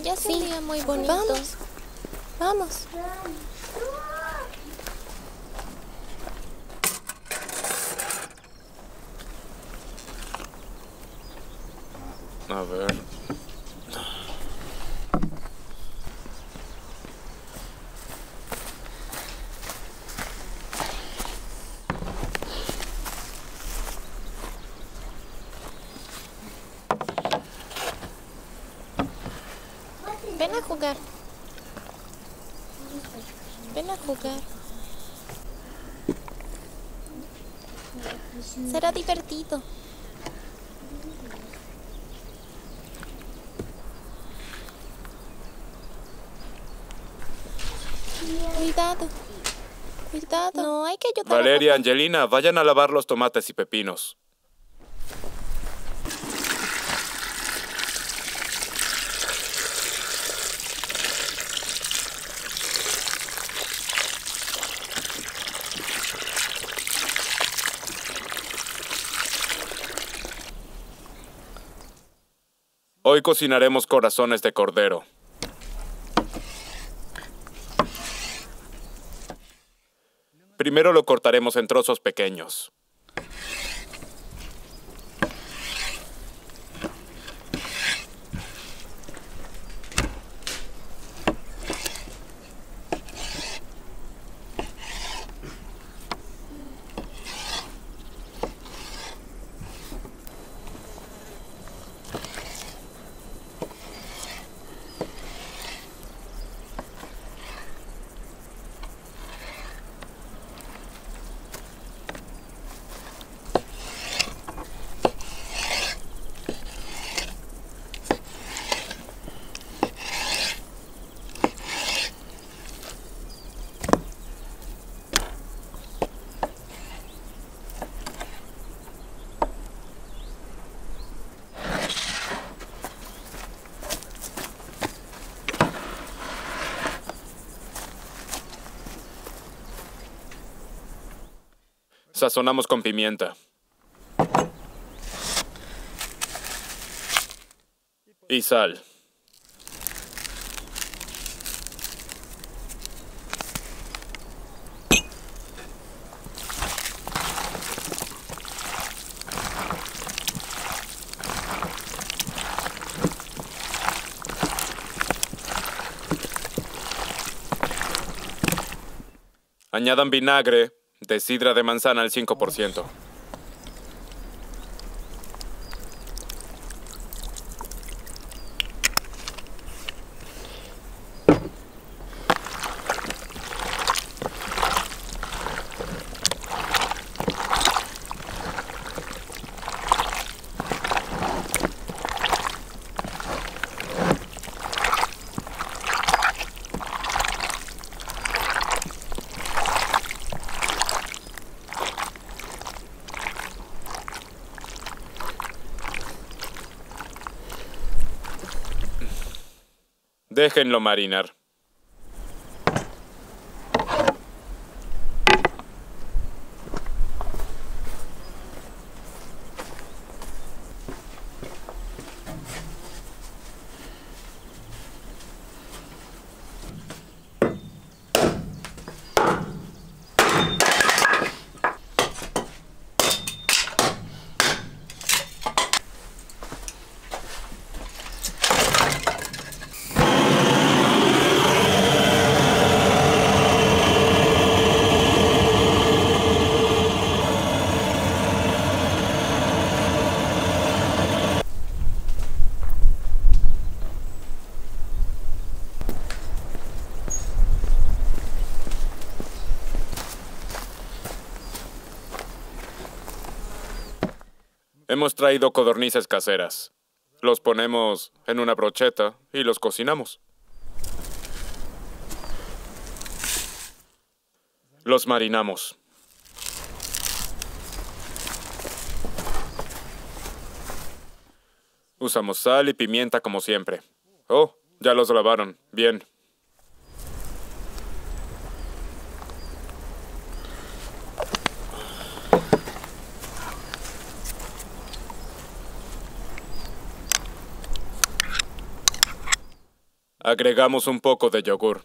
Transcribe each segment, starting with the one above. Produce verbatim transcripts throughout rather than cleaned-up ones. hoy es sí. un día muy bonito. Vamos. Vamos. A ver. Ven a jugar. Ven a jugar. Será divertido. Cuidado. Cuidado. No hay que ayudar. Valeria, Angelina, vayan a lavar los tomates y pepinos. Hoy cocinaremos corazones de cordero. Primero lo cortaremos en trozos pequeños. Sazonamos con pimienta. Y sal. Añadan vinagre. De sidra de manzana al cinco por ciento. Déjenlo marinar. Hemos traído codornices caseras. Los ponemos en una brocheta y los cocinamos. Los marinamos. Usamos sal y pimienta como siempre. Oh, ya los lavaron. Bien. Agregamos un poco de yogur.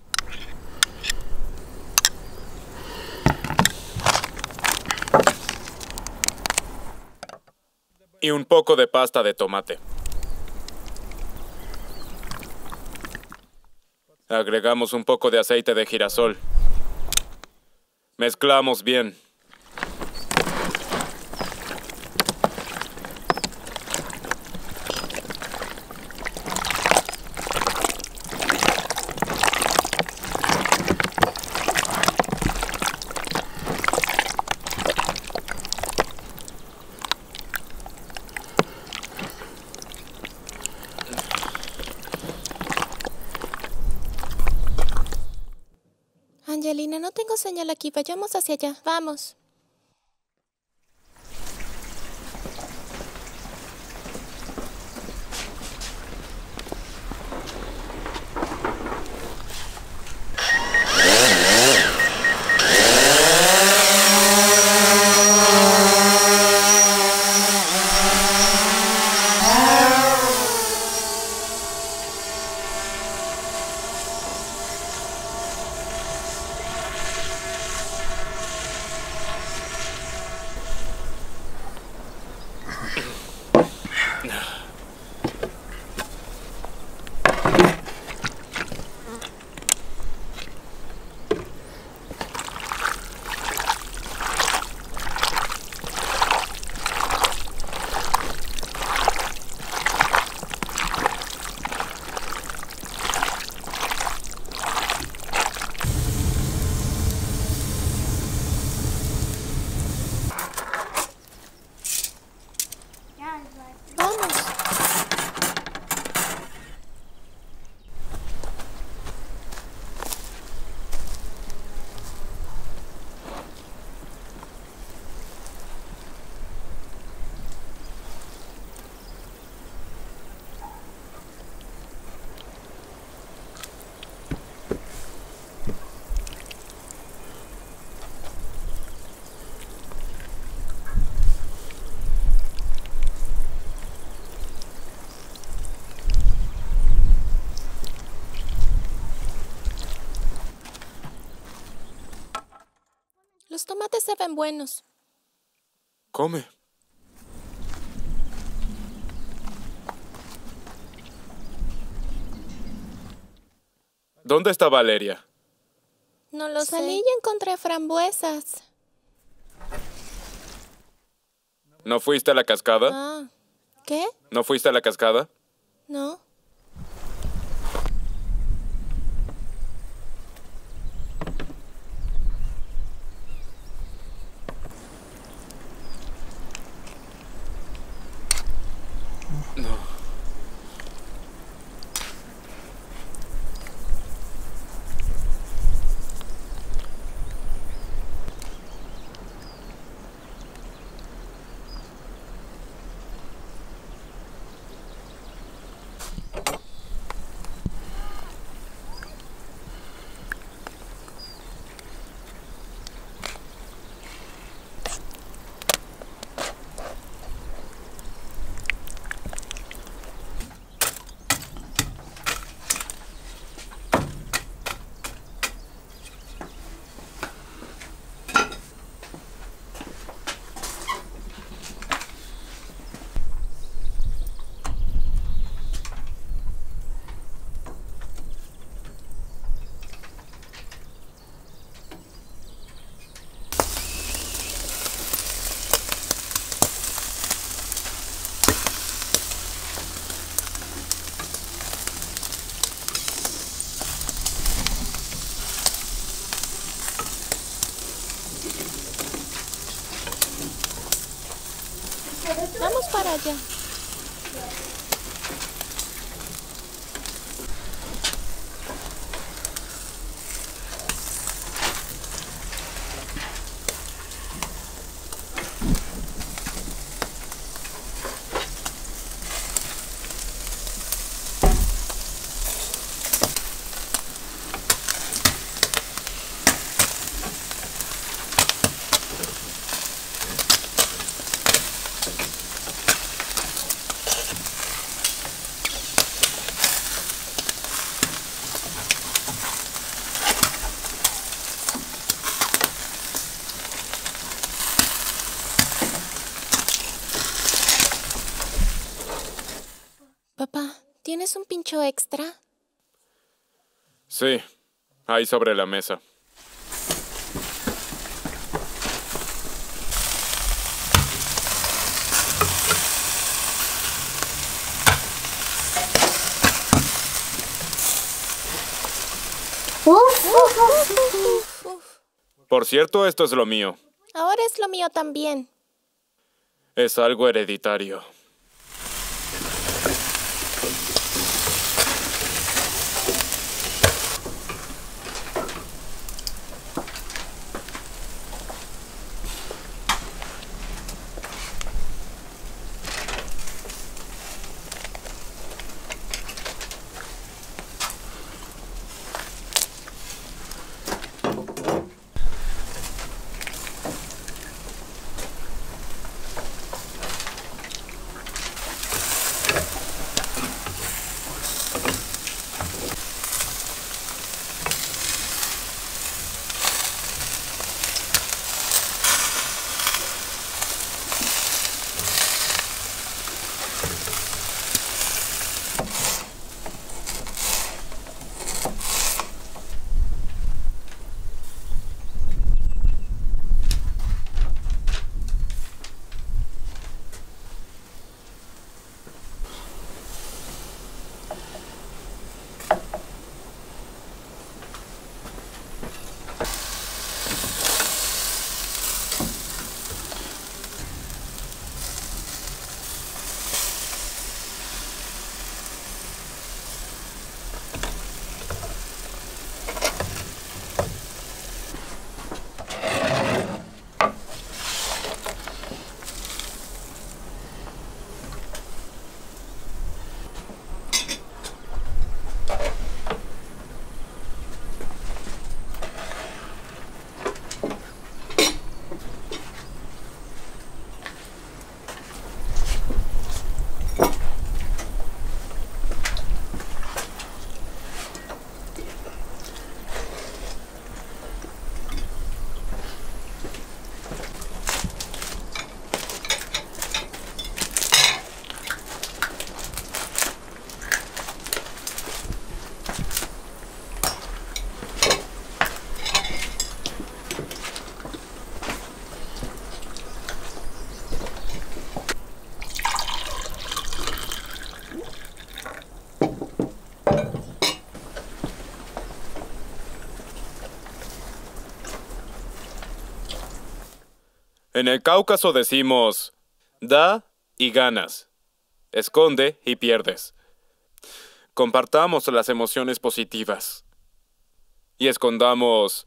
Y un poco de pasta de tomate. Agregamos un poco de aceite de girasol. Mezclamos bien. Angelina, no tengo señal aquí. Vayamos hacia allá. Vamos. Los tomates se ven buenos. Come. ¿Dónde está Valeria? No lo sé. Salí y encontré frambuesas. ¿No fuiste a la cascada? Ah. ¿Qué? ¿No fuiste a la cascada? No. Vamos para allá. ¿Tienes un pincho extra? Sí, ahí sobre la mesa. Por cierto, esto es lo mío. Ahora es lo mío también. Es algo hereditario. En el Cáucaso decimos, da y ganas, esconde y pierdes. Compartamos las emociones positivas y escondamos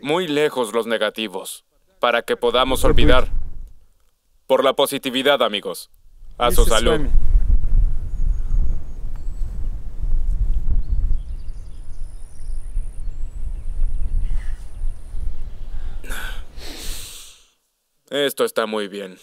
muy lejos los negativos para que podamos olvidar. Por la positividad, amigos. A su salud. Esto está muy bien.